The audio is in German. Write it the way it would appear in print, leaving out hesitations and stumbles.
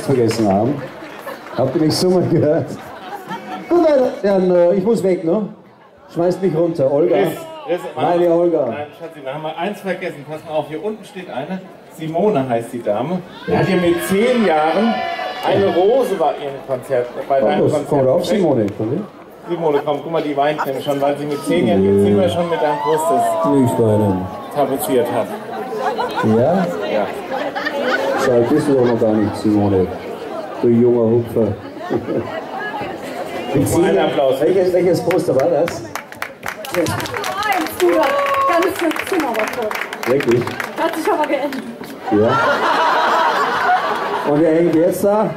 vergessen haben. Habt ihr mich so mal gehört? Gut, dann, ich muss weg, ne? Schmeißt mich runter, Olga. Meine Olga. Nein, Schatzi, da haben wir eins vergessen. Pass mal auf, hier unten steht eine. Simone heißt die Dame. Die hat hier mit 10 Jahren eine Rose bei ihrem Konzert. Bei deinem Konzert. Komm auf, Simone. Simone, komm, guck mal, die weint schon, weil sie mit 10 Jahren jetzt immer schon mit einem Brustes tapeziert hat. Ja? Ja. So alt bist du doch noch gar nicht, Simone. Du junger Hupfer. Ein Applaus. Welches Poster war das? Ja. Wirklich? Hat sich aber geändert. Ja. Und wer hängt jetzt da?